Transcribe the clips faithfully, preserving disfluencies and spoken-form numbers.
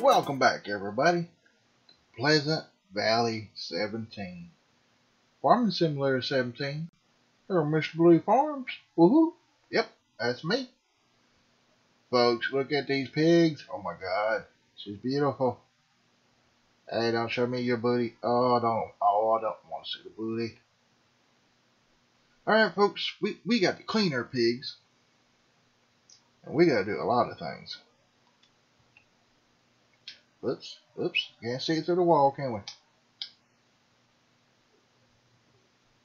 Welcome back, everybody. Pleasant Valley seventeen. Farming Simulator seventeen. Hello, Mister Bluey Farms. Woohoo! Yep, that's me. Folks, look at these pigs. Oh my god, she's beautiful. Hey, don't show me your booty. Oh, don't. Oh, I don't want to see the booty. Alright, folks, we, we got to clean our pigs. And we got to do a lot of things. Oops, oops. Can't see it through the wall, can we?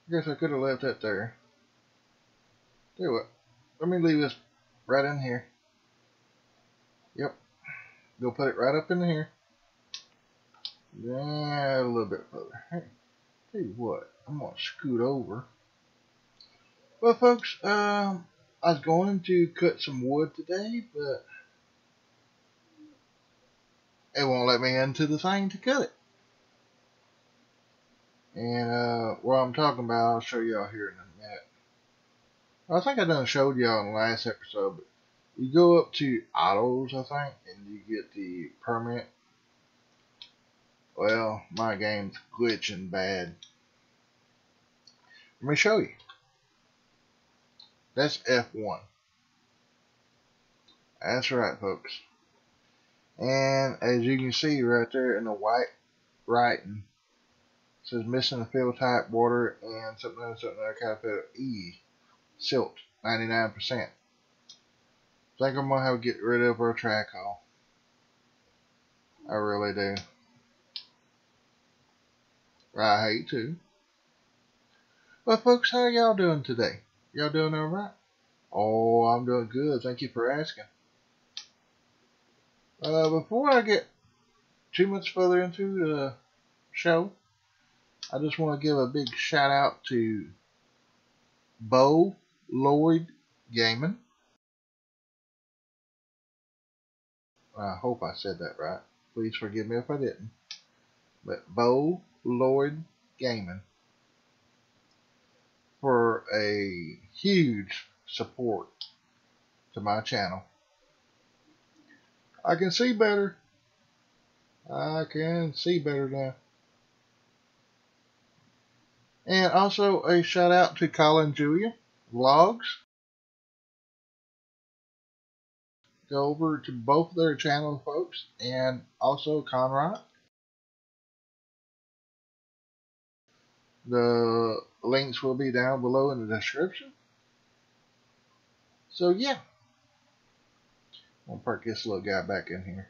I guess I could have left that there. Tell you what, let me leave this right in here. Yep. Go put it right up in here. Yeah, a little bit further. Hey, tell you what, I'm going to scoot over. Well, folks, um, I was going to cut some wood today, but it won't let me into the thing to cut it. And uh, what I'm talking about, I'll show y'all here in a minute. I think I done showed y'all in the last episode, but you go up to Otto's, I think, and you get the permit. Well, my game's glitching bad. Let me show you. That's F one. That's right, folks. And as you can see right there in the white writing, it says missing the field type, water, and something else, something else, capital E. Silt, ninety-nine percent. I think I'm going to have to get rid of our track haul. I really do. I hate to. But folks, how y'all doing today? Y'all doing alright? Oh, I'm doing good. Thank you for asking. Uh, before I get too much further into the show, I just want to give a big shout out to Bo Lloyd Gaming. I hope I said that right. Please forgive me if I didn't. But Bo Lloyd Gaming for a huge support to my channel. I can see better. I can see better now. And also a shout out to Collin Julian Vlogs. Go over to both their channel, folks, and also Conrock. The links will be down below in the description. So yeah. I'll park this little guy back in here.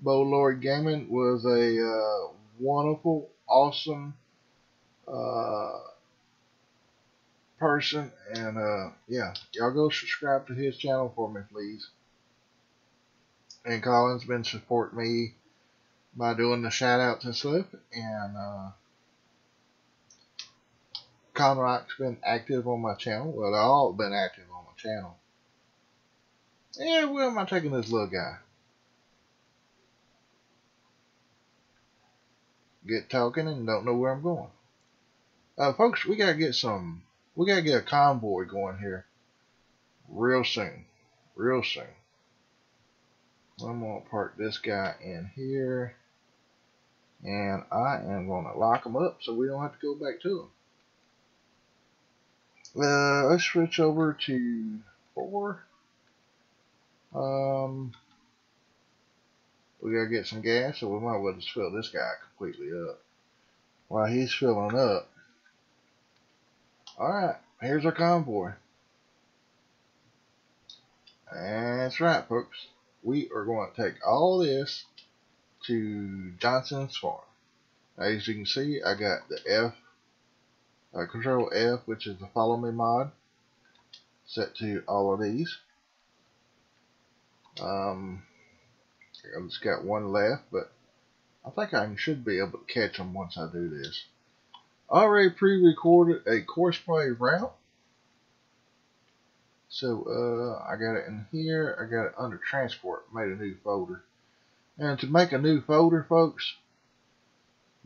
Bo Lloyd Gaming was a uh, wonderful, awesome uh, person, and uh, yeah, y'all go subscribe to his channel for me, please. And Colin's been supporting me by doing the shout outs and stuff, and uh, Conrock's been active on my channel. Well, they all been active on my channel. Yeah, where am I taking this little guy? Get talking and don't know where I'm going. Uh, folks, we gotta get some. We gotta get a convoy going here, real soon, real soon. I'm gonna park this guy in here, and I am gonna lock him up so we don't have to go back to him. Uh, let's switch over to four. Um, we gotta get some gas, so we might as well just fill this guy completely up while he's filling up. Alright, here's our convoy. That's right, folks. We are going to take all this to Johnson's Farm. As you can see, I got the F. Uh, Control F, which is the follow me mod, set to all of these. Um, I've just got one left, but I think I should be able to catch them once I do this. I already pre-recorded a course play route, so uh, I got it in here. I got it under transport. Made a new folder, and to make a new folder, folks,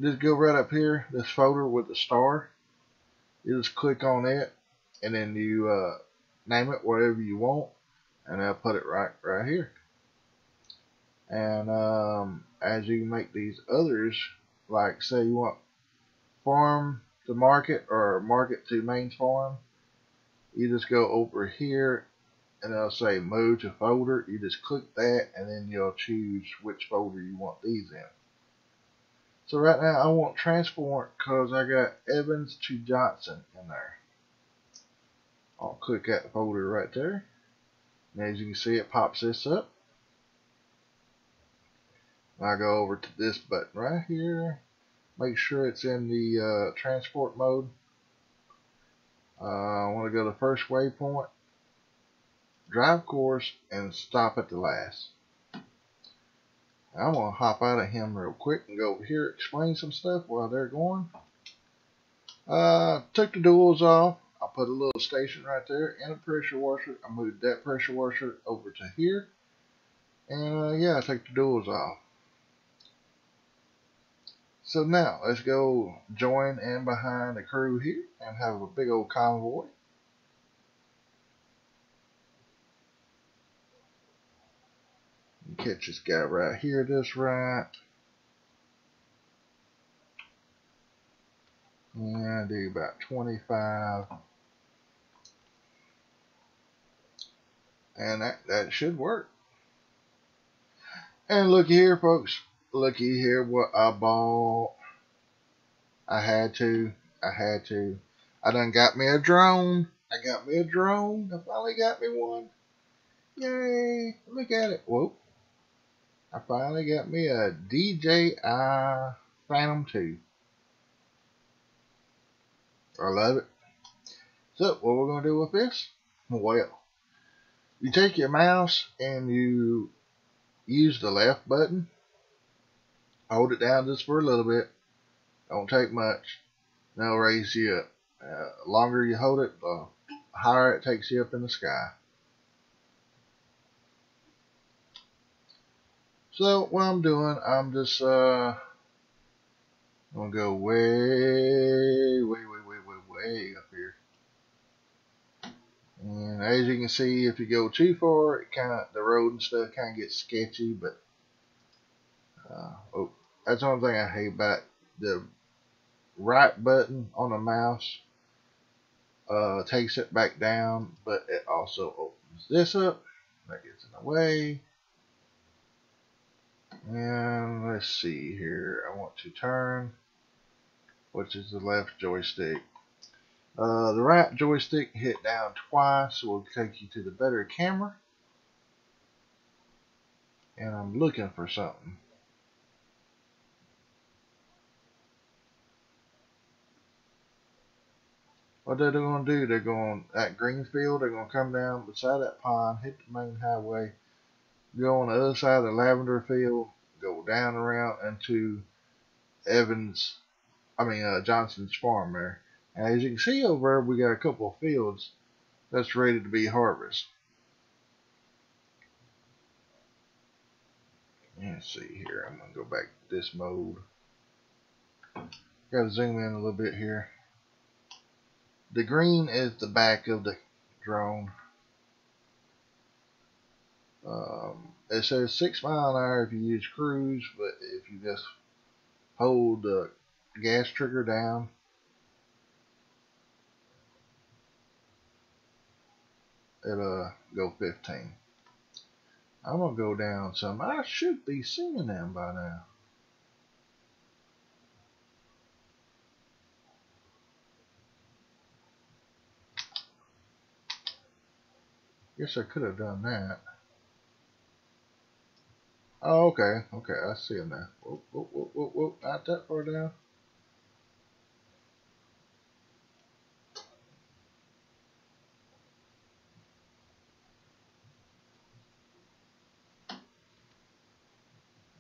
just go right up here, this folder with the star. You just click on it, and then you uh, name it whatever you want, and I'll put it right right here. And um, as you make these others, like say you want farm to market or market to main farm, you just go over here and it'll say move to folder. You just click that and then you'll choose which folder you want these in. So right now I want transport because I got Evans to Johnson in there. I'll click that folder right there. And as you can see, it pops this up. I go over to this button right here. Make sure it's in the uh, transport mode. Uh, I want to go to the first waypoint, drive course, and stop at the last. I'm going to hop out of him real quick and go over here, explain some stuff while they're going. Uh, took the duals off. I put a little station right there and a pressure washer. I moved that pressure washer over to here. And uh, yeah, I took the duals off. So now, let's go join in behind the crew here and have a big old convoy. Catch this guy right here, this right. Yeah, do about twenty-five. And that, that should work. And look here, folks. Looky here what I bought. I had to. I had to. I done got me a drone. I got me a drone. I finally got me one. Yay. Look at it. Whoa. I finally got me a D J I Phantom two. I love it. So what we're going to do with this? Well, you take your mouse and you use the left button. Hold it down just for a little bit. Don't take much. And it'll raise you up. Uh, the longer you hold it, the higher it takes you up in the sky. So what I'm doing, I'm just uh, gonna go way, way, way, way, way, way up here. And as you can see, if you go too far, it kind of the road and stuff kind of gets sketchy, but. Uh, oh, that's the only thing I hate about the right button on the mouse. Uh, takes it back down, but it also opens this up. That gets in the way. And let's see here. I want to turn, which is the left joystick. Uh, the right joystick, hit down twice will take you to the better camera. And I'm looking for something. What they're going to do, they're going at Greenfield, they're going to come down beside that pond, hit the main highway, go on the other side of the lavender field, go down around into Evans, I mean uh, Johnson's Farm there. And as you can see over there, we got a couple of fields that's ready to be harvested. Let's see here, I'm going to go back to this mode. Got to zoom in a little bit here. The green is the back of the drone. Um, it says six mile an hour if you use cruise, but if you just hold the gas trigger down, it'll go fifteen. I'm gonna go down some. I should be seeing them by now. Guess I could have done that. Oh, okay, okay, I see him now. Whoop, whoop, whoop, whoop, whoop, not that far down.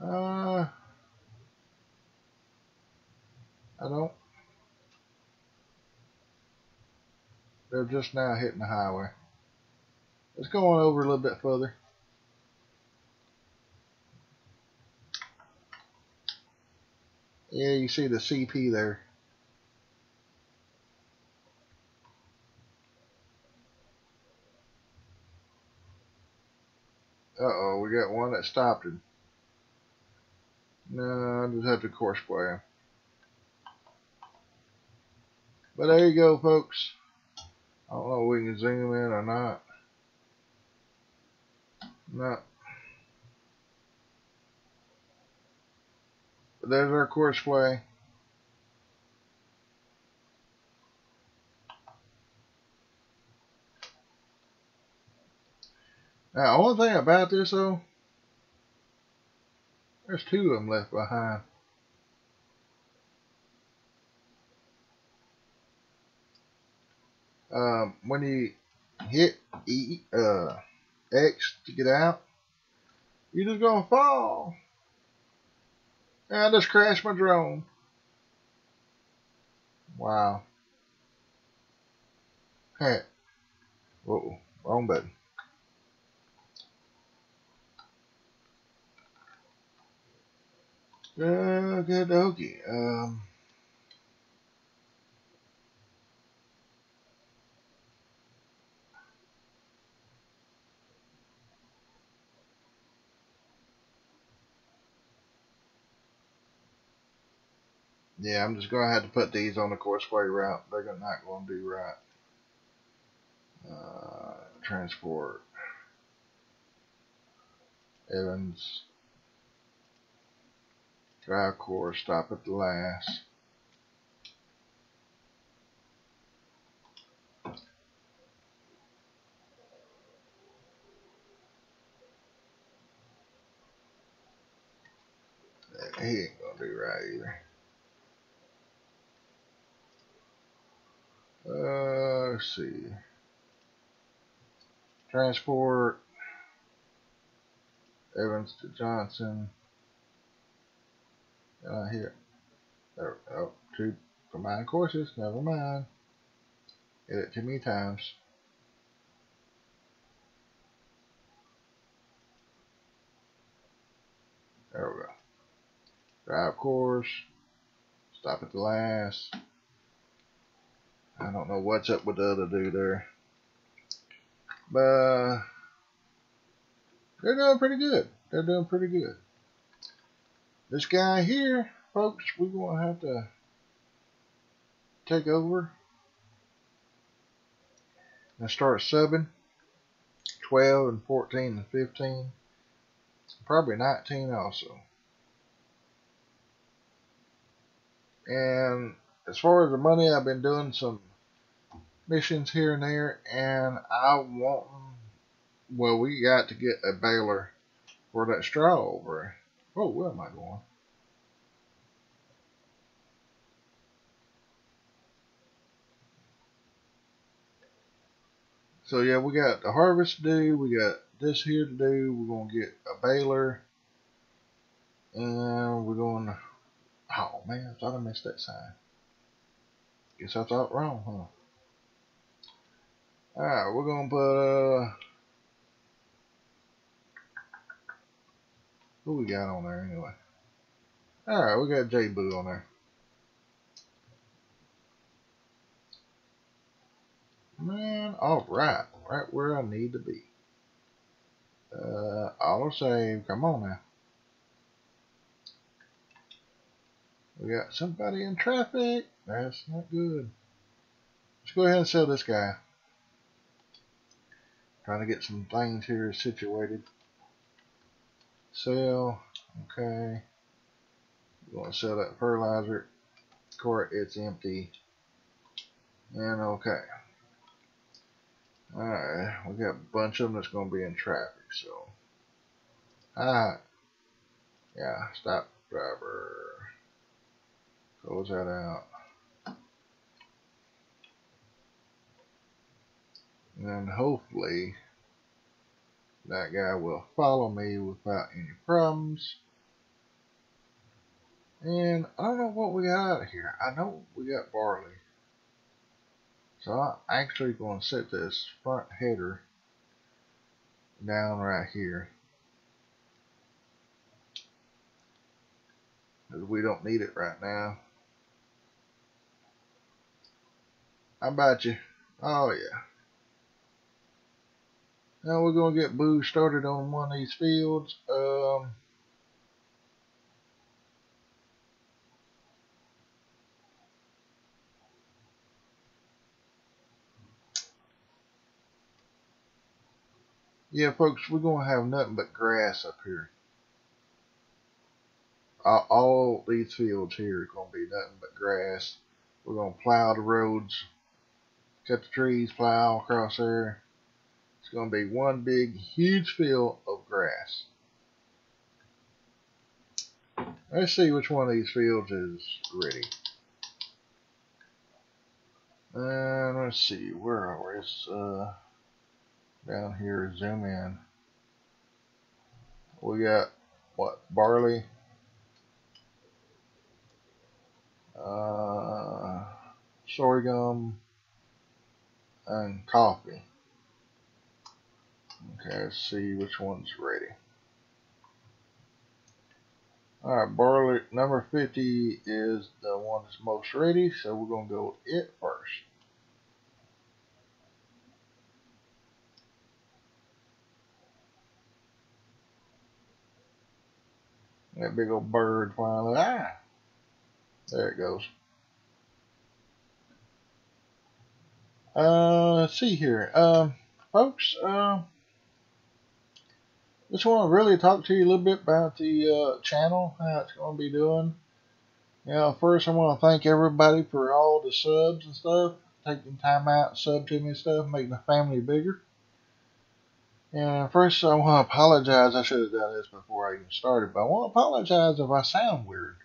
Uh, I don't. They're just now hitting the highway. Let's go on over a little bit further. Yeah, you see the C P there. Uh-oh, we got one that stopped him. No, I just have to course play him. But there you go, folks. I don't know if we can zoom in or not. No. But there's our course play. Now, one thing about this, though, there's two of them left behind. Um, when you hit E, uh, X to get out, you're just gonna fall. And I just crashed my drone. Wow. Hey. Whoa, wrong button. Uh, good doggy. Um. Yeah, I'm just going to have to put these on the course play route. They're not going to do right. Uh, transport. Evans. Drive course. Stop at the last. He ain't going to do right either. Uh, let's see. Transport. Evans to Johnson. Uh, here. There we go. Two combined courses. Never mind. Hit it too many times. There we go. Drive course. Stop at the last. I don't know what's up with the other dude there. But uh, they're doing pretty good. They're doing pretty good. This guy here, folks, we're going to have to take over and start subbing. twelve and fourteen and fifteen. Probably nineteen also. And as far as the money, I've been doing some missions here and there, and I want, well, we got to get a baler for that straw over. Oh, where am I going? So yeah, we got the harvest to do, we got this here to do, we're gonna get a baler, and we're gonna, oh man, I thought I missed that sign. Guess I thought wrong, huh? Alright, we're gonna put, uh, who we got on there anyway? Alright, we got Jay Boo on there. Man, alright, right where I need to be. Uh, auto save, come on now. We got somebody in traffic. That's not good. Let's go ahead and sell this guy. Trying to get some things here situated. Sell. Okay. We're going to sell that fertilizer. Of course, it's empty. And okay. Alright. We got a bunch of them that's going to be in traffic. So. Alright. Yeah. Stop driver. Close that out. And then hopefully that guy will follow me without any problems. And I don't know what we got out of here. I know we got barley. So I'm actually going to set this front header down right here. because we don't need it right now. How about you? Oh, yeah. Now we're going to get Boo started on one of these fields. Um, yeah, folks, we're going to have nothing but grass up here. Uh, all these fields here are going to be nothing but grass. We're going to plow the roads, cut the trees, plow across there. It's going to be one big, huge field of grass. Let's see which one of these fields is ready. And let's see, where are we? It's uh, down here, zoom in. We got, what, barley? Uh, sorghum and coffee. Okay, let's see which one's ready. Alright, barley number fifty is the one that's most ready, so we're going to go with it first. That big old bird finally, ah! There it goes. Uh, let's see here. Uh, folks, uh, just want to really talk to you a little bit about the uh, channel, how it's going to be doing. Now, first I want to thank everybody for all the subs and stuff, taking time out, sub to me and stuff, making the family bigger. And first I want to apologize. I should have done this before I even started, but I want to apologize if I sound weird.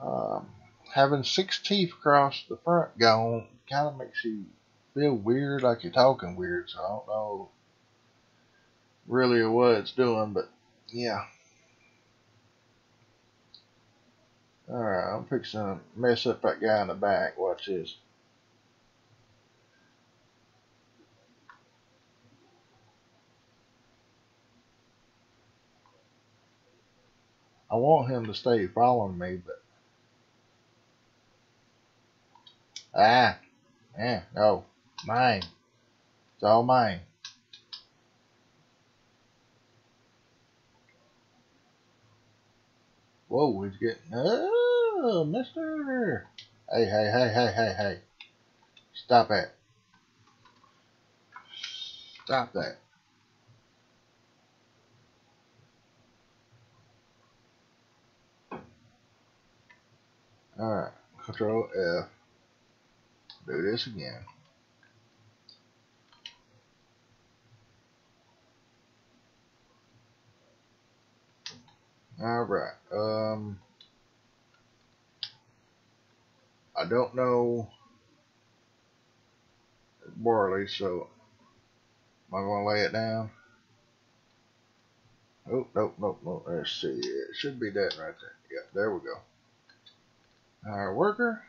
Um, having six teeth across the front gone kind of makes you feel weird, like you're talking weird, so I don't know really what it's doing, but yeah. Alright, I'm fixing to mess up that guy in the back. Watch this. I want him to stay following me, but ah, yeah, no, mine. It's all mine. Whoa, he's getting, oh, mister. Hey, hey, hey, hey, hey, hey. Stop that. Stop that. Alright, control F. Do this again. Alright, um, I don't know barley, so am I going to lay it down? Oh, nope, nope, nope, let's see, it should be that right there. Yep, there we go. Our worker.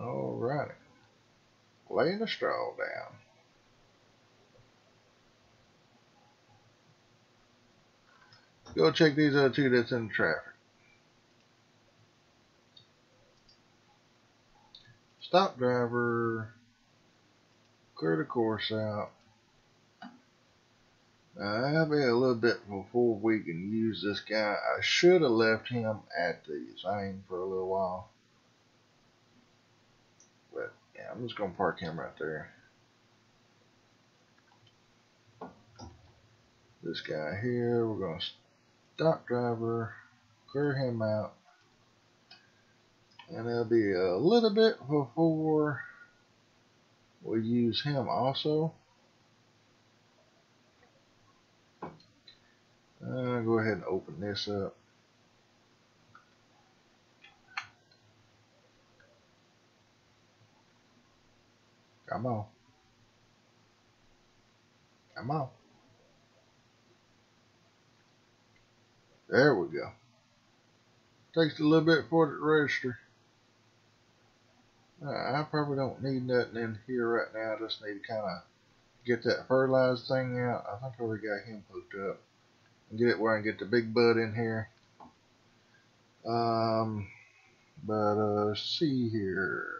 Alrighty, laying the straw down. Go check these other two that's in traffic. Stop driver. Clear the course out. I'll be a little bit before we can use this guy. I should have left him at the thing for a little while. But yeah, I'm just going to park him right there. This guy here, we're going to stop driver, clear him out, and it'll be a little bit before we use him also. Uh, go ahead and open this up. Come on. Come on. There we go. Takes a little bit for it to register. Uh, I probably don't need nothing in here right now. I just need to kind of get that fertilizer thing out. I think I already got him hooked up. And get it where I can get the big bud in here. Um, but uh, see here.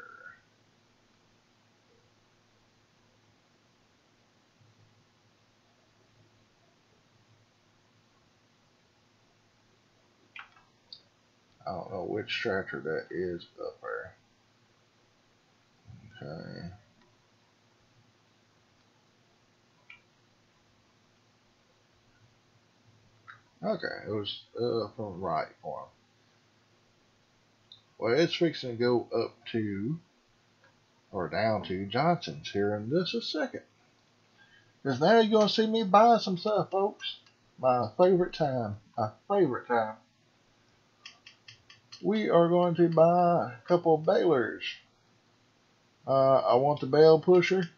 I don't know which tractor that is up there. Okay. Okay, it was uh, from right for him. Well, it's fixing to go up to, or down to, Johnson's here in just a second. Because now you're going to see me buy some stuff, folks. My favorite time. My favorite time. We are going to buy a couple of balers. Uh, I want the bale pusher.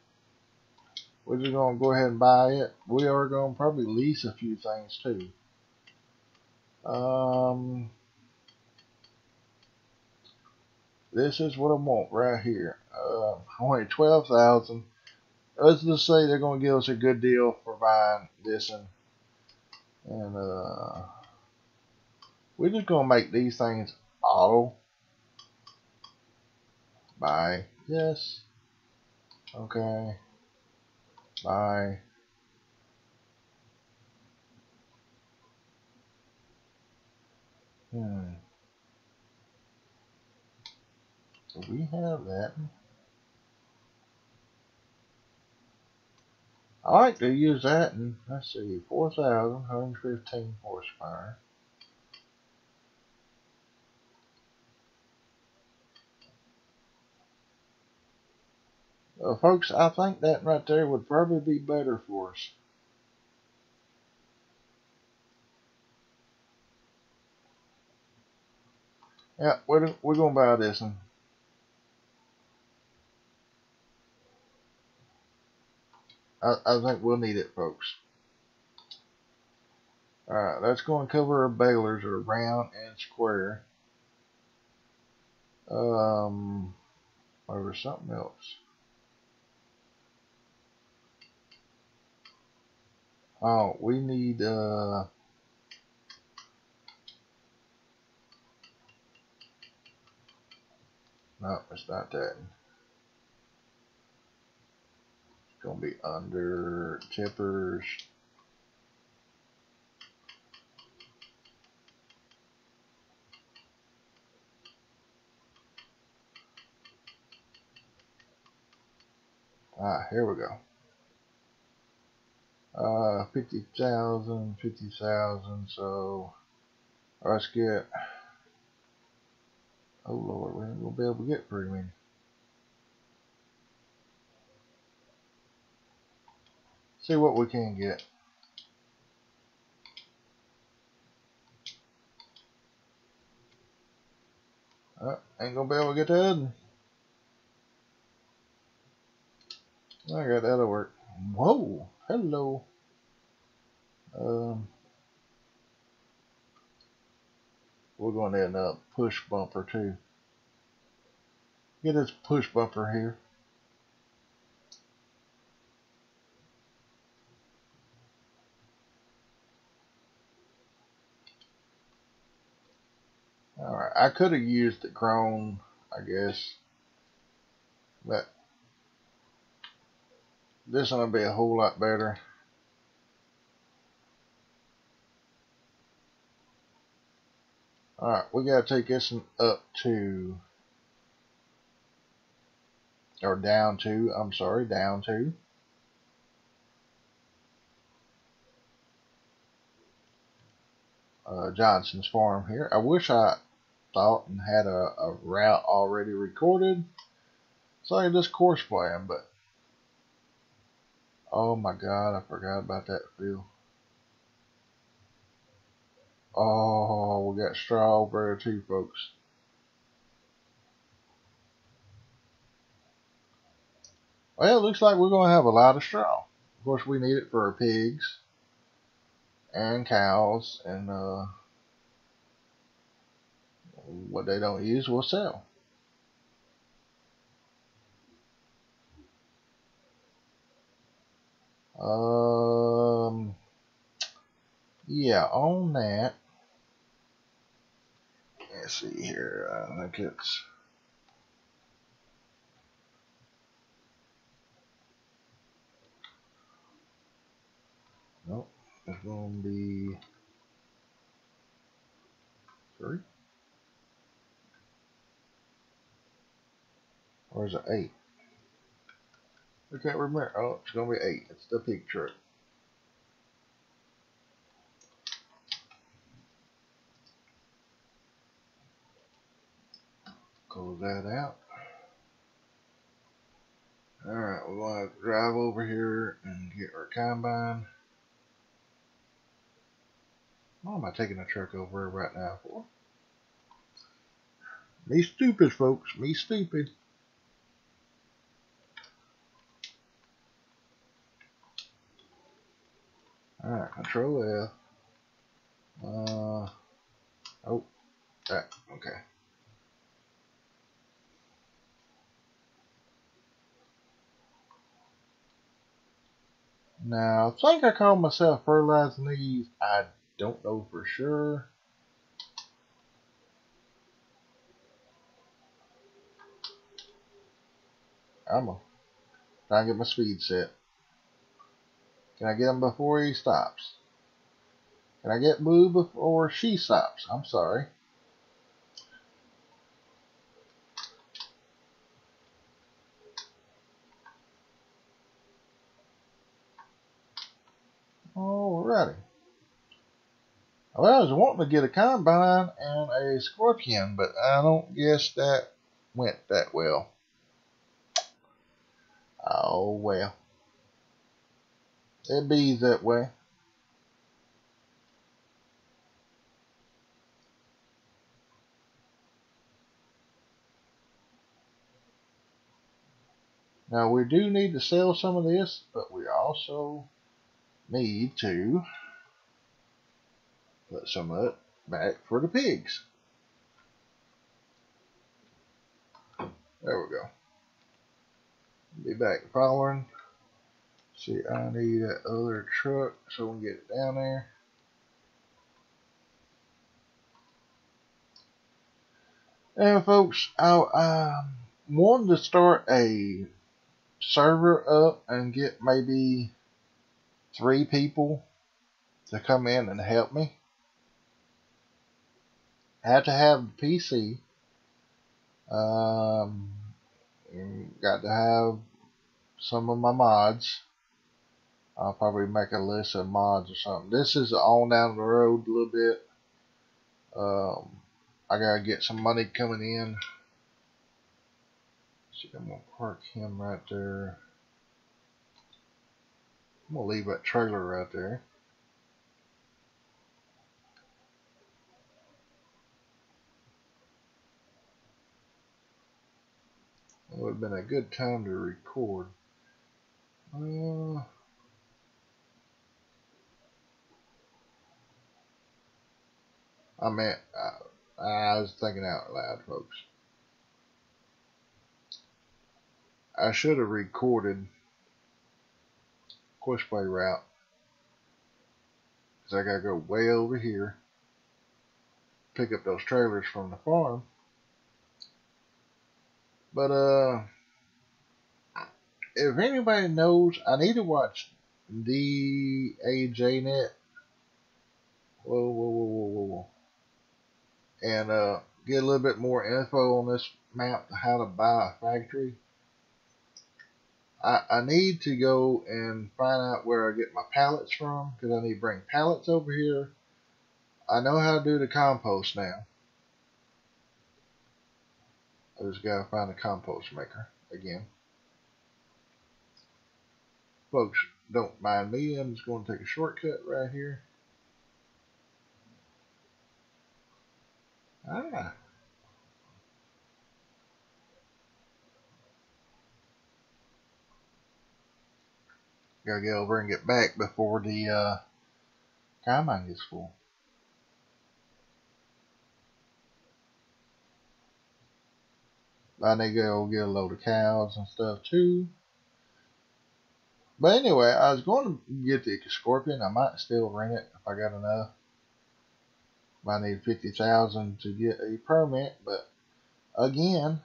We're just going to go ahead and buy it. We are going to probably lease a few things too. Um, this is what I want right here. Uh, only twelve thousand dollars. Let's just say they're going to give us a good deal for buying this one. And uh, we're just going to make these things auto. Buy. Yes. Okay. Buy. Hmm. Do we have that? I like to use that in, let's see, four thousand one hundred fifteen horsepower. Uh, folks, I think that right there would probably be better for us. Yeah, we're, we're going to buy this one. I, I think we'll need it, folks. Alright, that's going to cover our balers, are round and square. Um, or there's something else. Oh, we need, uh, no, it's not that. It's going to be under tippers. Ah, here we go. Uh, fifty thousand, fifty thousand, so let's get, oh Lord, we ain't gonna be able to get pretty many. See what we can get. Uh, ain't gonna be able to get that. I got that'll work. Whoa. Hello. Um, we're going to end up push bumper too. Get this push bumper here. All right, I could have used the chrome, I guess, but this one will be a whole lot better. Alright, we gotta take this one up to, or down to, I'm sorry, down to. Uh, Johnson's Farm here. I wish I thought and had a, a route already recorded, so I could just course plan, but oh my God, I forgot about that field. Oh, we got straw over there too, folks. Well, it looks like we're going to have a lot of straw. Of course, we need it for our pigs and cows, and uh, what they don't use, we'll sell. Um, yeah, on that, let's see here, I think it's, nope, it's going to be three, or is it eight? I can't remember. Oh, it's going to be eight. It's the pig truck. Close that out. Alright, we're going to drive over here and get our combine. Why am I taking the truck over right now for? Me stupid, folks. Me stupid. Alright, control F. Uh, oh, that, okay. Now, I think I caught myself fertilizing these. I don't know for sure. I'm gonna try and get my speed set. Can I get him before he stops? Can I get Boo before she stops? I'm sorry. Alrighty. Well, I was wanting to get a combine and a scorpion, but I don't guess that went that well. Oh well. It be that way. Now we do need to sell some of this, but we also need to put some of it back for the pigs. There we go. Be back following. See, I need that other truck so we can get it down there. And folks, I um, wanted to start a server up and get maybe three people to come in and help me. I had to have the P C. Um, got to have some of my mods. I'll probably make a list of mods or something. This is on down the road a little bit. Um, I gotta get some money coming in. See, I'm gonna park him right there. I'm gonna leave that trailer right there. It would have been a good time to record. Uh, I mean, I, I was thinking out loud, folks. I should have recorded Questway route because I gotta go way over here, pick up those trailers from the farm. But uh, if anybody knows, I need to watch D A J net. Whoa, whoa, whoa, whoa, whoa, whoa. And uh, get a little bit more info on this map, how to buy a factory. I, I need to go and find out where I get my pallets from, because I need to bring pallets over here. I know how to do the compost now. I just gotta find a compost maker again. Folks, don't mind me, I'm just going to take a shortcut right here. Ah. Gotta get over and get back before the uh, combine gets full. I need to go get a load of cows and stuff too. But anyway, I was going to get the Scorpion. I might still ring it if I got enough. If I need fifty thousand to get a permit, but again,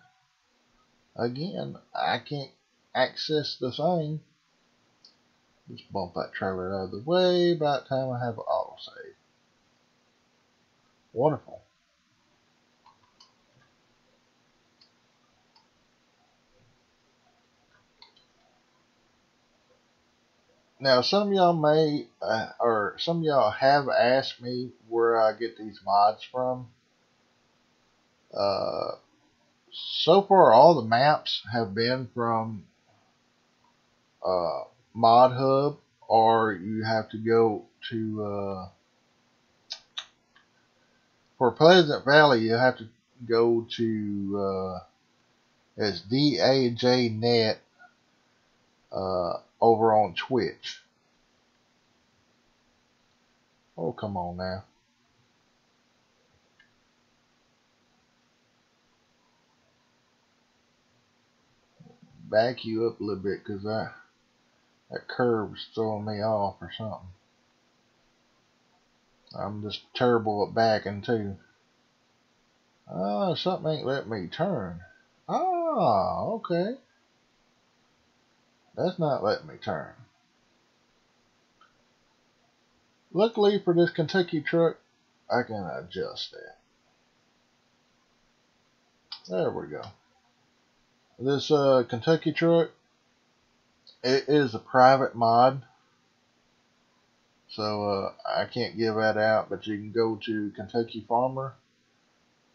again, I can't access the thing. Just bump that trailer out of the way. By the time I have an autosave. Wonderful. Now, some of y'all may, uh, or some of y'all have asked me where I get these mods from. Uh, so far, all the maps have been from uh, Mod Hub, or you have to go to, uh, for Pleasant Valley, you have to go to, uh, it's D A J net, uh, over on Twitch. Oh, come on now. Back you up a little bit, because I, that curve's throwing me off or something. I'm just terrible at backing too. Oh, something ain't let me turn. Ah, okay. That's not letting me turn. Luckily for this Kentucky truck, I can adjust that. There we go. This uh, Kentucky truck, it is a private mod. So uh, I can't give that out, but you can go to Kentucky Farmer,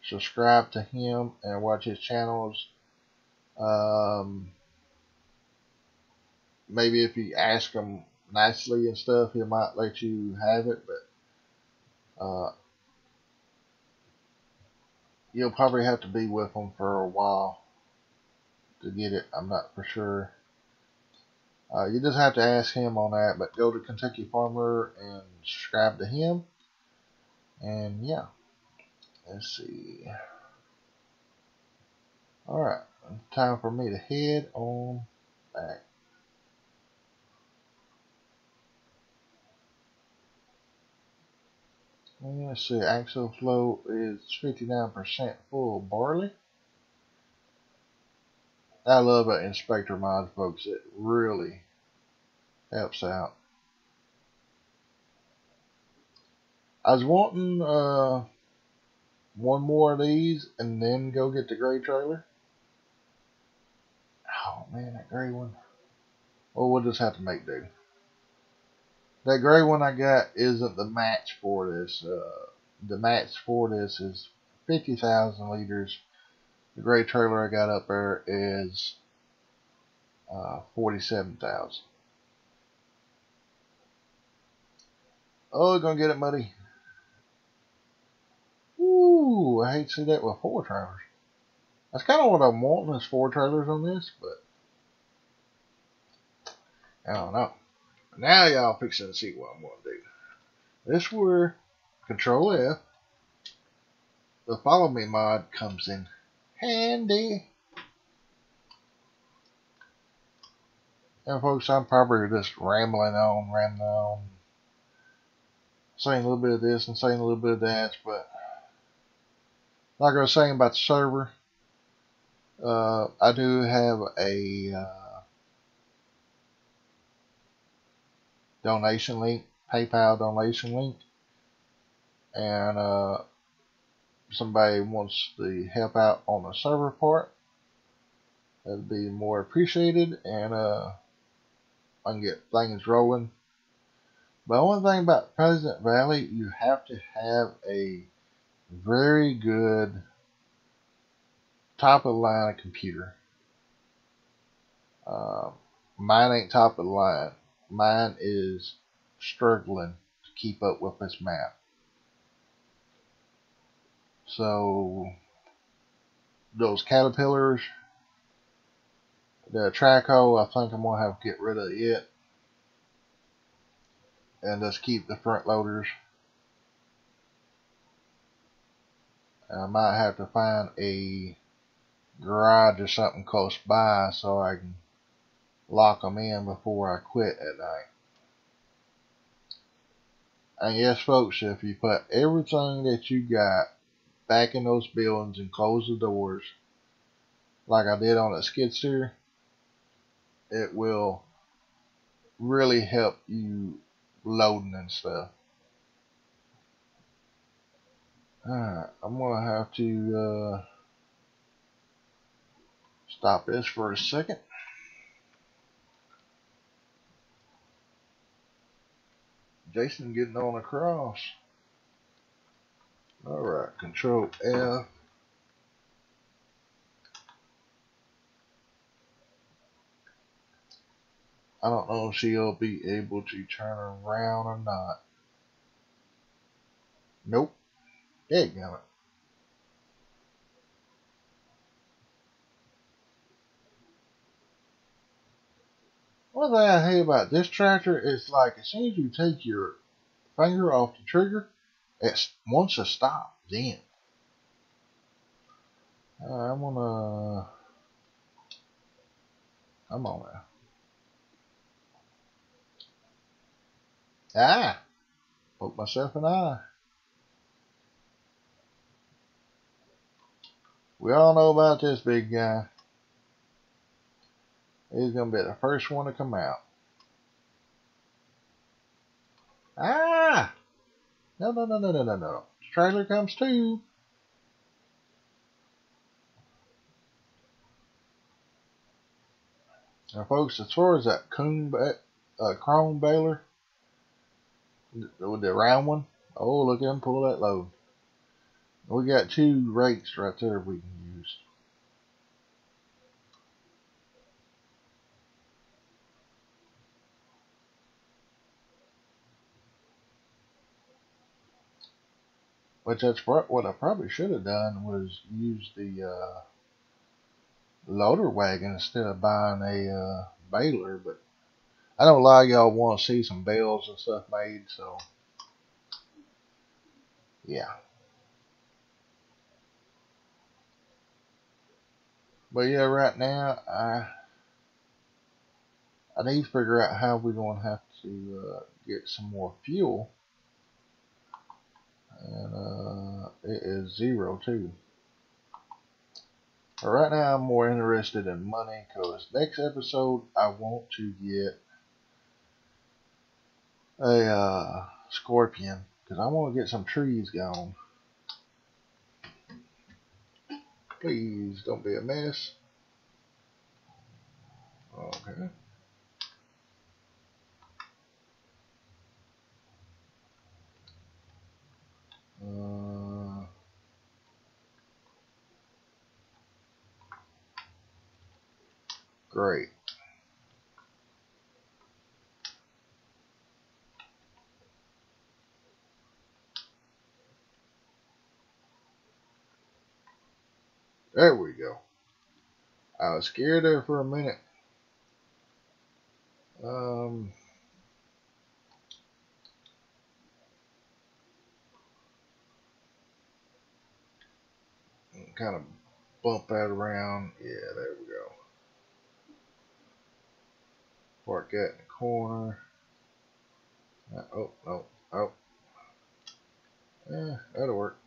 subscribe to him, and watch his channels. Um... Maybe if you ask him nicely and stuff, he might let you have it, but uh, you'll probably have to be with him for a while to get it. I'm not for sure. Uh, you just have to ask him on that, but go to Kentucky Farmer and subscribe to him. And yeah, let's see. Alright, time for me to head on back. Let's see, axle flow is fifty-nine percent full barley. I love an inspector mod, folks. It really helps out. I was wanting uh, one more of these and then go get the gray trailer. Oh, man, that gray one. Well, we'll just have to make do. That gray one I got isn't the match for this. Uh, the match for this is fifty thousand liters. The gray trailer I got up there is uh, forty-seven thousand. Oh, gonna get it muddy. Ooh, I hate to see that with four trailers. That's kind of what I'm wanting, is four trailers on this, but I don't know. Now y'all fixing to see what I'm going to do. This is where Control F, the Follow Me mod, comes in handy. And folks, I'm probably just rambling on, rambling on. Saying a little bit of this and saying a little bit of that, but like I was saying about the server, uh, I do have a... Uh, donation link, PayPal donation link, and uh, somebody wants to help out on the server part, that'd be more appreciated, and uh, I can get things rolling. But one thing about Pleasant Valley, you have to have a very good top of the line computer. Uh, mine ain't top of the line. Mine is struggling to keep up with this map. So those caterpillars, the traco, I think I'm going to have to get rid of it and just keep the front loaders. I might have to find a garage or something close by so I can lock them in before I quit at night. And yes, folks, if you put everything that you got back in those buildings and close the doors, like I did on a skidster, it will really help you loading and stuff. Alright, I'm going to have to uh, stop this for a second. Jason getting on across. Alright, Control F. I don't know if she'll be able to turn around or not. Nope. Dadgummit. One thing I hate about this tractor is, like, as soon as you take your finger off the trigger, it wants to stop then. Alright, I'm gonna. I'm on now. Ah! Poked myself an eye. We all know about this big guy. He's going to be the first one to come out. Ah! No, no, no, no, no, no, no. Trailer comes too. Now, folks, as far as that coon, uh, chrome baler, with the round one. Oh, look at him pull that load. We got two rakes right there we can use. Which that's what I probably should have done, was use the uh, loader wagon instead of buying a uh, baler, but I know a lot of y'all want to see some bales and stuff made, so yeah. But yeah, right now I I need to figure out how we're gonna have to uh, get some more fuel, and uh, it is zero too. But right now I'm more interested in money, because next episode I want to get a uh, scorpion, because I want to get some trees going. Please don't be a mess. Okay. Uh, great. There we go. I was scared there for a minute. Um, kind of bump that around. Yeah, there we go. Park that in the corner. Oh, no, oh. Yeah, that'll work.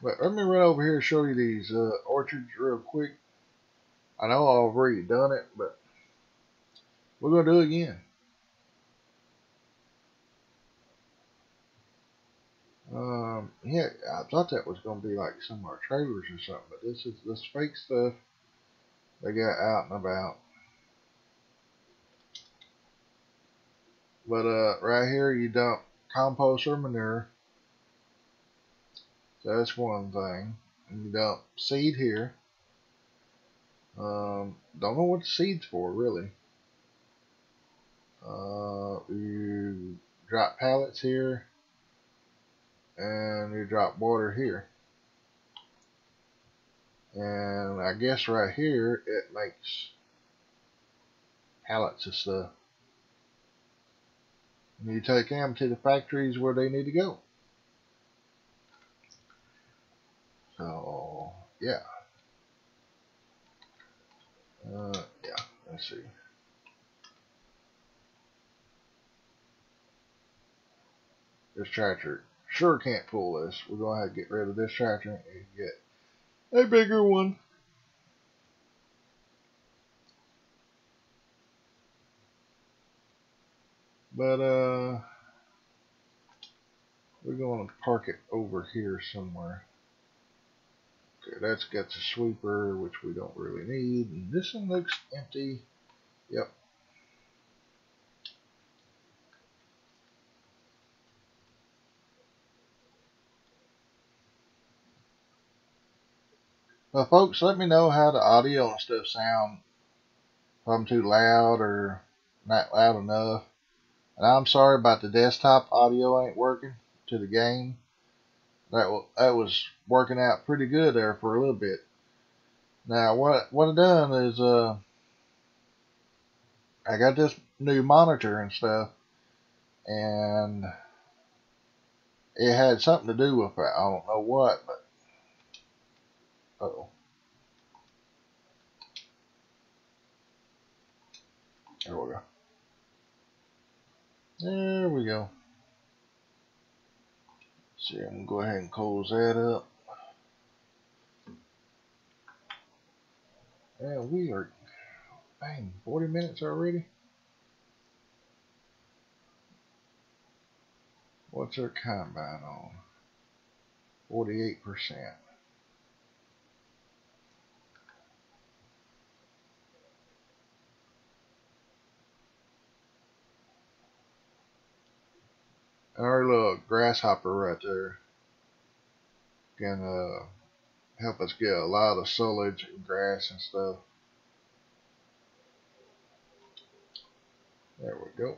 But let me run over here and show you these uh, orchards real quick. I know I've already done it, but we're going to do it again. Um, yeah, I thought that was going to be like some of our trailers or something, but this is this fake stuff they got out and about. But uh, right here you dump compost or manure. So that's one thing. You dump seed here. Um, don't know what the seed's for, really. Uh, you drop pallets here. And you drop water here. And I guess right here, it makes pallets of stuff. And you take them to the factories where they need to go. So yeah. Uh, yeah, let's see. This tractor sure can't pull this. We're gonna have to get rid of this tractor and get a bigger one. But uh, we're gonna park it over here somewhere. That's got the sweeper, which we don't really need. And this one looks empty. Yep. Well, folks, let me know how the audio and stuff sound. If I'm too loud or not loud enough. And I'm sorry about the desktop audio ain't working to the game. That that was working out pretty good there for a little bit. Now what what I done is uh I got this new monitor and stuff, and it had something to do with it. I don't know what, but uh oh, there we go. There we go. See, I'm gonna go ahead and close that up. Yeah, we are, bang, forty minutes already. What's our combine on? Forty-eight percent. Our little grasshopper right there can uh, help us get a lot of silage and grass and stuff. There we go.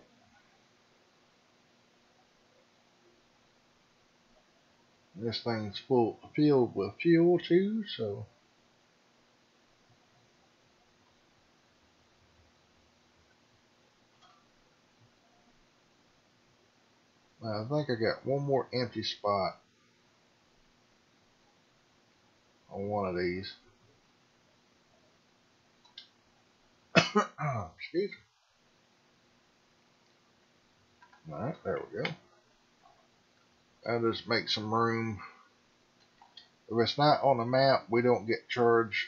This thing's full filled with fuel too, so I think I got one more empty spot on one of these. Excuse me. Alright, there we go. I'll just make some room. If it's not on the map, we don't get charged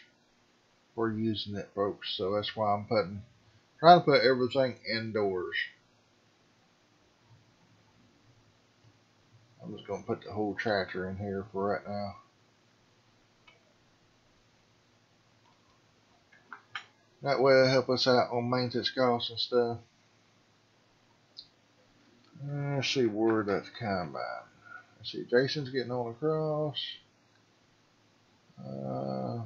for using it, folks. So that's why I'm putting, trying to put everything indoors. I'm just going to put the whole tractor in here for right now. That way it'll help us out on maintenance costs and stuff. Let's see where that's combine. Let's see, Jason's getting on across. Uh,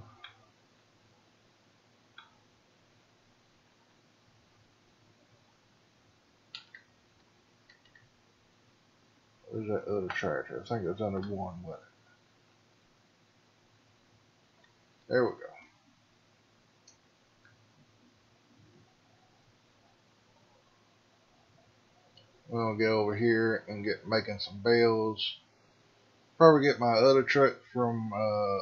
Where's that other tractor? I think it was under one, wasn't it? There we go. We're gonna go over here and get making some bales. Probably get my other truck from uh,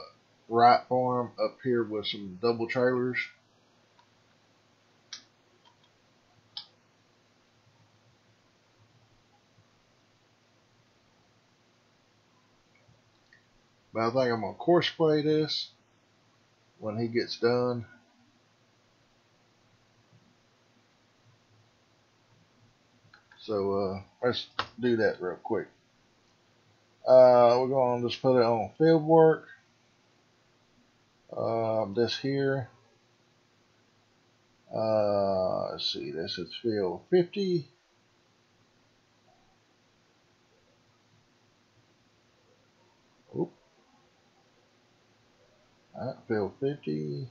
Wright Farm up here with some double trailers. But I think I'm going to course play this when he gets done. So uh, let's do that real quick. Uh, we're going to just put it on field work. Uh, this here. Uh, let's see, this is field fifty. Alright, field fifty.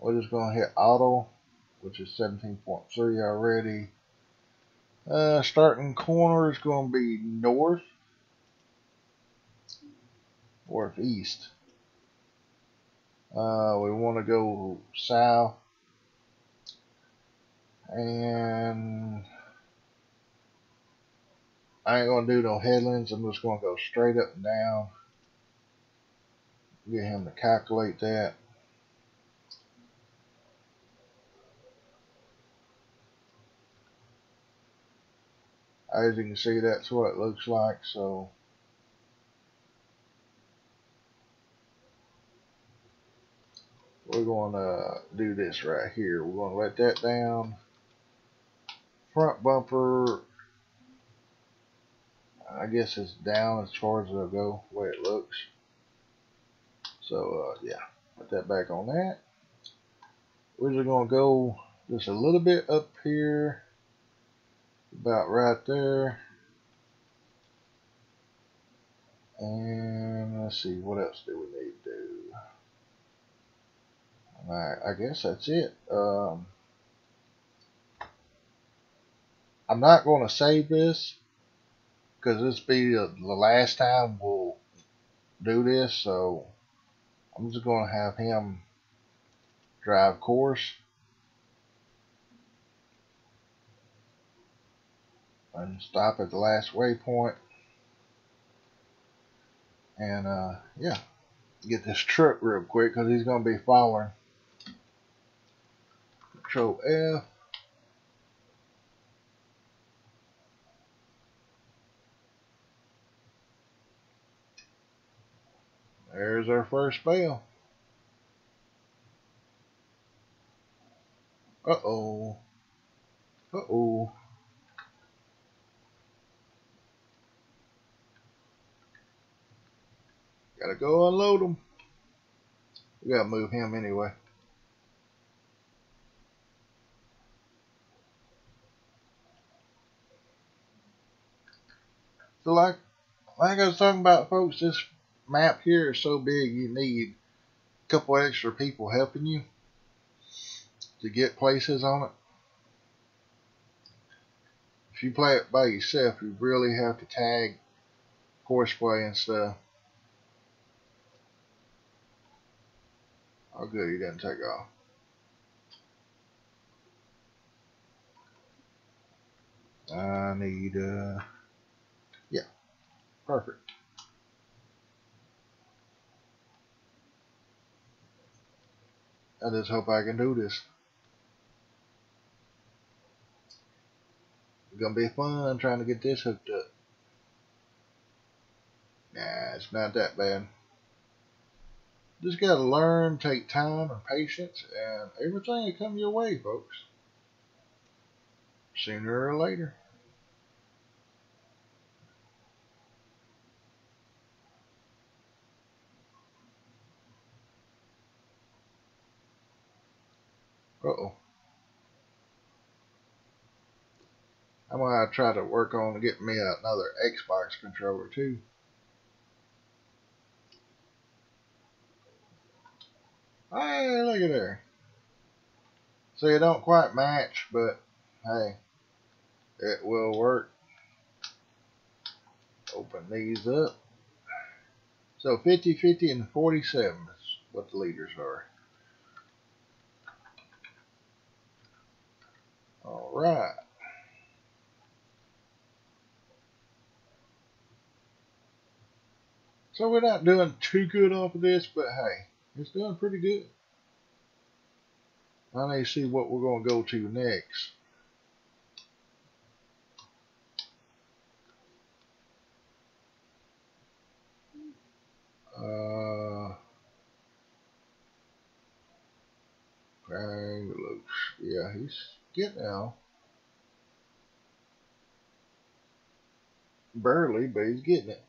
We're just going to hit auto, which is seventeen point three already. Uh, starting corner is going to be north. Or east. Uh, we want to go south. And I ain't going to do no headlands. I'm just going to go straight up and down. get him to calculate that. As you can see, that's what it looks like. So we're going to do this right here. We're going to let that down. Front bumper, I guess it's down as far as it'll go, the way it looks. So uh, yeah, put that back on that. We're just going to go just a little bit up here, about right there. And let's see, what else do we need to do? Alright, I guess that's it. Um, I'm not going to save this, because this will be the last time we'll do this, so I'm just going to have him drive course. And stop at the last waypoint. And uh, yeah, get this truck real quick, because he's going to be following. Control F. There's our first fail. Uh-oh. Uh-oh. Gotta go unload him. We gotta move him anyway. So like, like I was talking about, folks, this map here is so big you need a couple extra people helping you to get places on it. If you play it by yourself, you really have to tag horseplay and stuff. Oh good, he didn't take off. I need uh yeah, perfect. I just hope I can do this. It's gonna be fun trying to get this hooked up. Nah, it's not that bad. Just gotta learn, take time and patience, and everything will come your way, folks. Sooner or later. Uh-oh. I'm gonna try to work on getting me another Xbox controller too. Hey, look at her. See, it don't quite match, but hey, it will work. Open these up. So fifty, fifty, and forty-seven is what the leaders are. All right. So we're not doing too good off of this, but hey, it's doing pretty good. I need to see what we're going to go to next. Uh, dang, looks, yeah, he's getting out. Barely, but he's getting it.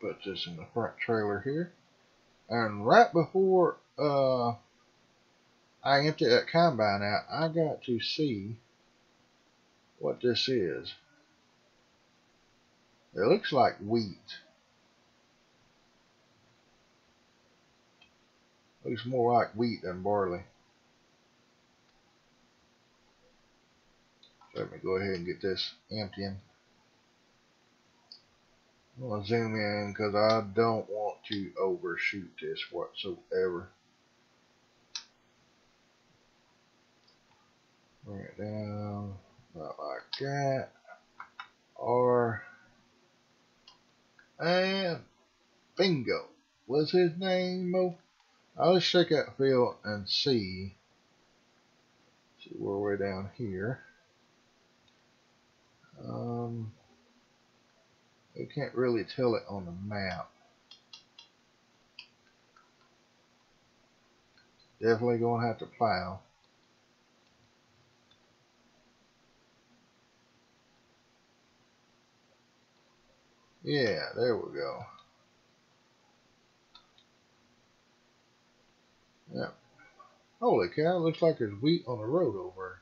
Put this in the front trailer here, and right before uh, I emptied that combine out, I got to see what this is. It looks like wheat. Looks more like wheat than barley. Let me go ahead and get this emptying. I'm going to zoom in because I don't want to overshoot this whatsoever. Bring it down, about like that. Or, and bingo. What's his name, Mo? I'll just check out field and see. See, we're way down here. Um, you can't really tell it on the map. Definitely gonna have to plow. Yeah, there we go. Yeah. Holy cow, looks like there's wheat on the road over.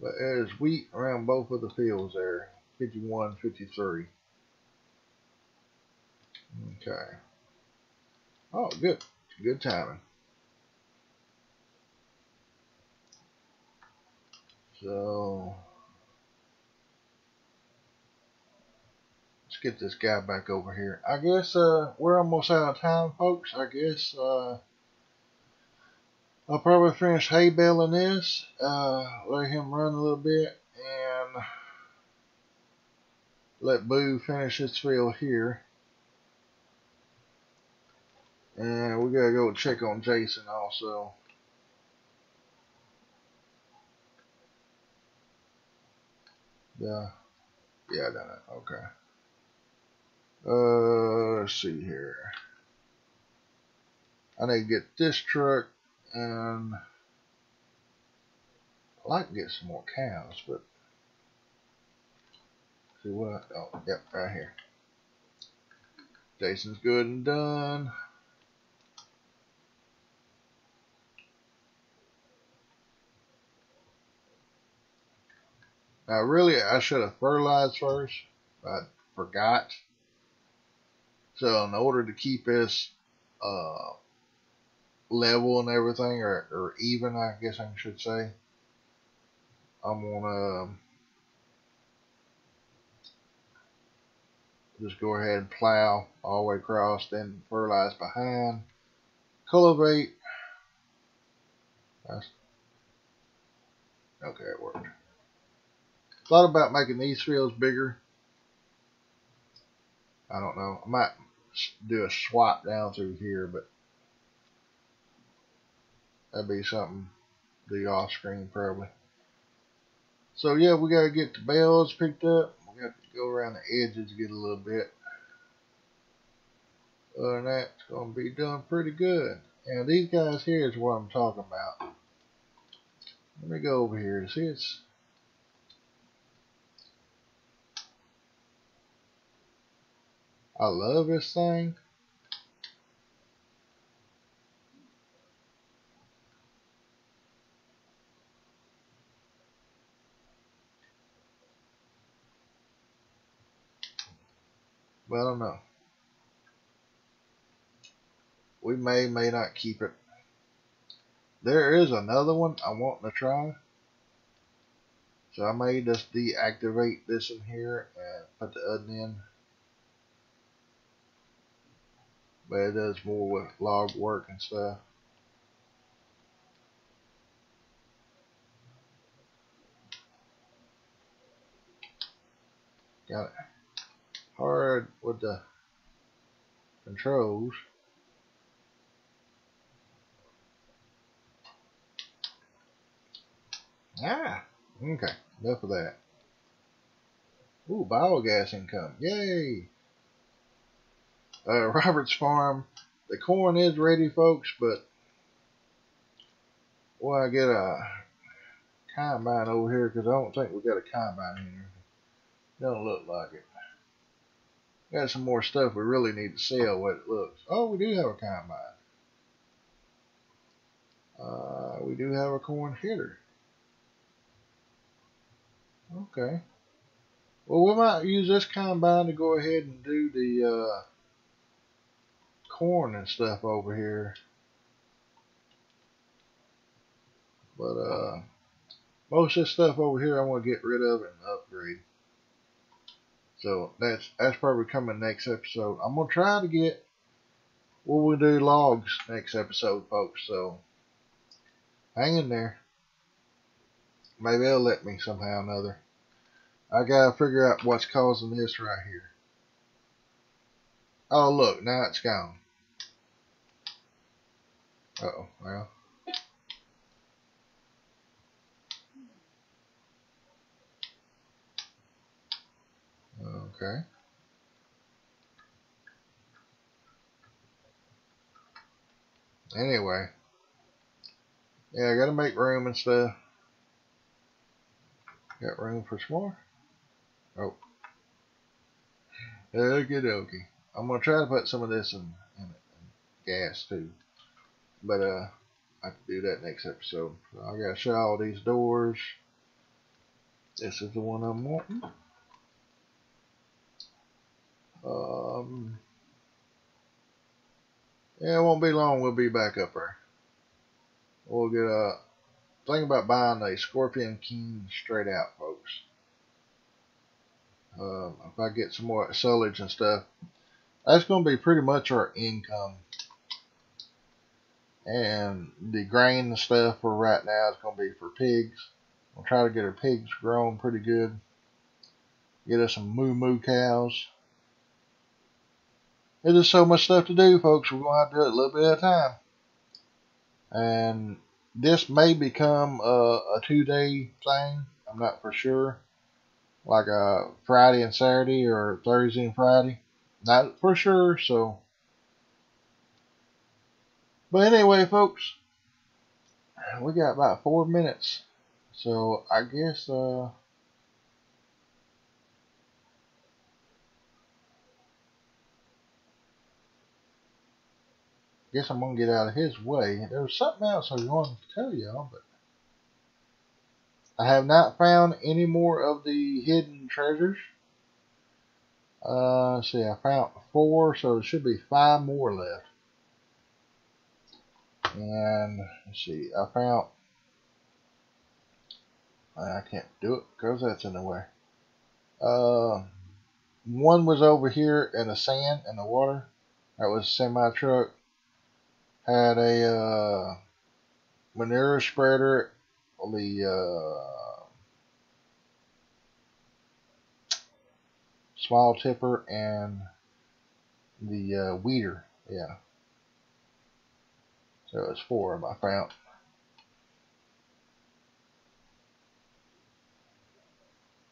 But there's wheat around both of the fields there. fifty-one, fifty-three. Okay. Oh, good. Good timing. So, let's get this guy back over here. I guess uh, we're almost out of time, folks. I guess uh, I'll probably finish hay baling this, uh, let him run a little bit, and let Boo finish his field here. And we gotta go check on Jason also. Yeah, yeah, I done it. Okay. Uh, let's see here. I need to get this truck, and I'd like to get some more cows, but see what? Oh, yep, right here. Jason's good and done. Now, really, I should have fertilized first, but I forgot. So in order to keep this uh, level and everything, or, or even, I guess I should say, I'm gonna just go ahead and plow all the way across, then fertilize behind, cultivate. That's, okay, it worked. Thought about making these fields bigger. I don't know. I might do a swap down through here, but that'd be something to do off screen probably. So yeah, we gotta get the bales picked up. We got to go around the edges to get a little bit. Other than that, it's gonna be done pretty good. And these guys here is what I'm talking about. Let me go over here. See, it's I love this thing. Well, I don't know. We may, may not keep it. There is another one I want to try. So I may just deactivate this one here and put the other in. But it does more with log work and stuff. Got it hard with the controls. Ah, okay. Enough of that. Ooh, biogas income. Yay! Uh, Robert's farm. The corn is ready, folks, but well, I get a combine over here because I don't think we got a combine here. Don't look like it. Got some more stuff we really need to sell. What it looks. Oh, we do have a combine. Uh, we do have a corn header. Okay. Well, we might use this combine to go ahead and do the. Uh, corn and stuff over here, but uh most of this stuff over here I want to get rid of and upgrade. So that's that's probably coming next episode. I'm gonna try to get what we do logs next episode, folks. So hang in there. Maybe they'll let me somehow or another. I gotta figure out what's causing this right here. Oh look, now it's gone. Uh oh, well. Okay. Anyway. Yeah, I gotta make room and stuff. Got room for some more? Oh. Okie dokie. I'm gonna try to put some of this in, in, in gas too. But uh I can do that next episode. So I gotta shut all these doors. This is the one I'm wanting. Um Yeah, it won't be long, we'll be back up there. We'll get a thing about buying a Scorpion King straight out, folks. Um if I get some more sellage and stuff, that's gonna be pretty much our income. And the grain and stuff for right now is going to be for pigs. We'll try to get our pigs grown pretty good. Get us some moo moo cows. There's just so much stuff to do, folks. We're going to have to do it a little bit at a time. And this may become a, a two-day thing. I'm not for sure. Like a Friday and Saturday or Thursday and Friday. Not for sure, so... But anyway, folks, we got about four minutes, so I guess uh, guess I'm gonna get out of his way. There was something else I was going to tell y'all, but I have not found any more of the hidden treasures. Uh, let's see, I found four, so there should be five more left. And let's see, I found I can't do it because that's in the way. Uh, one was over here in the sand in the water. That was a semi truck. Had a uh, manure spreader, the uh, small tipper, and the uh, weeder. Yeah. So it's four of them I found.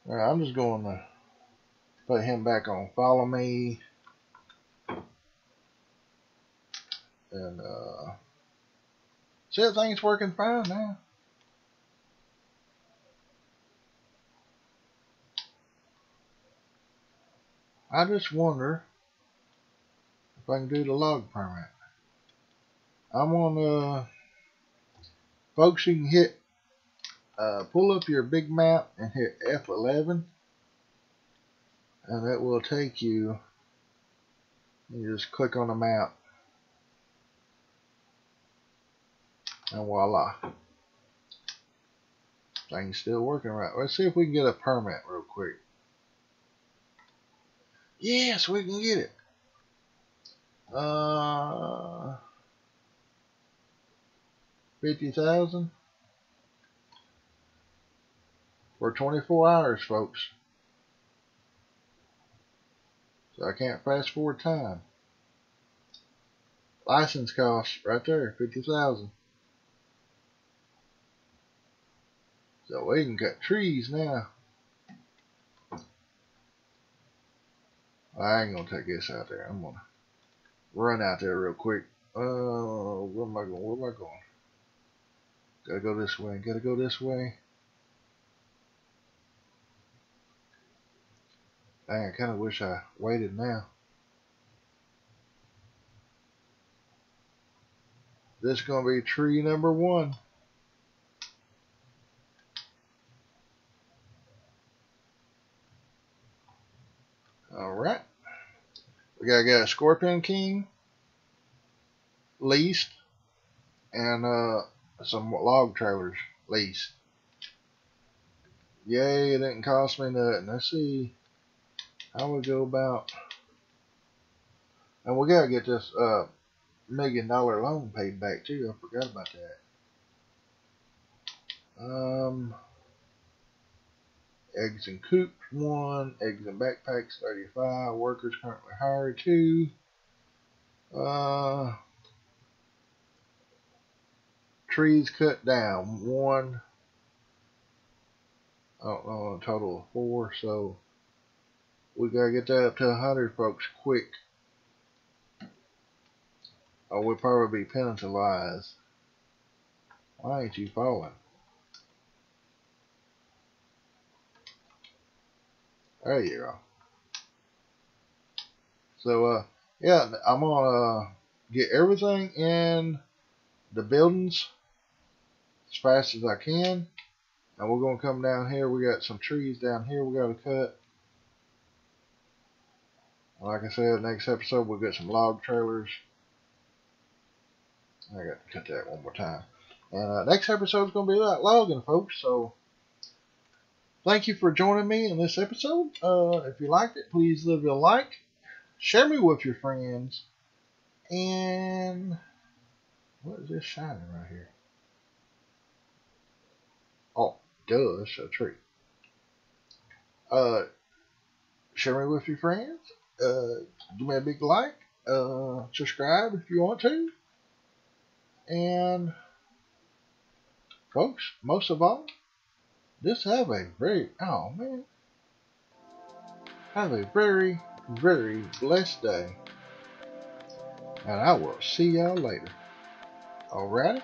Now I'm just going to put him back on follow me. And uh, see, everything's working fine now. I just wonder if I can do the log permit. I'm on, uh, folks, you can hit, uh, pull up your big map and hit F eleven, and that will take you, you just click on the map, and voila, thing's still working right. Let's see if we can get a permit real quick. Yes, we can get it. Uh... fifty thousand for twenty-four hours, folks. So I can't fast forward time. License costs right there, fifty thousand. So we can cut trees now. I ain't gonna take this out there. I'm gonna run out there real quick. Oh, uh, where am I going? Where am I going? Gotta go this way, gotta go this way. Dang, I kinda wish I waited now. This is gonna be tree number one. Alright. We gotta get a Scorpion King leased and uh some log trailers lease. Yay, it didn't cost me nothing. Let's see I would go about, and we gotta get this uh, million dollar loan paid back too. I forgot about that. Um, eggs and coops one, eggs and backpacks thirty-five, workers currently hired two. Uh, trees cut down one. I don't know, a total of four. So we gotta get that up to a hundred folks quick. Or we'll probably be penalized. Why ain't you falling? There you go. So, uh, yeah, I'm gonna uh, get everything in the buildings as fast as I can. And we're gonna come down here. We got some trees down here we gotta cut. Like I said, next episode we'll get some log trailers. I got to cut that one more time. And uh, next episode is going to be about logging, folks. So thank you for joining me in this episode. Uh, if you liked it, please leave a like. Share me with your friends. And what is this shining right here? Oh, duh, it's a tree. Uh, share me with your friends. Uh, give me a big like. Uh, subscribe if you want to. And folks, most of all, just have a very oh man, have a very, very blessed day, and I will see y'all later. Alrighty,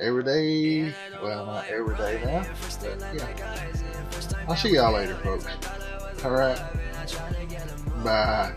every day, well not every day now, but yeah, I'll see y'all later, folks. All right, bye.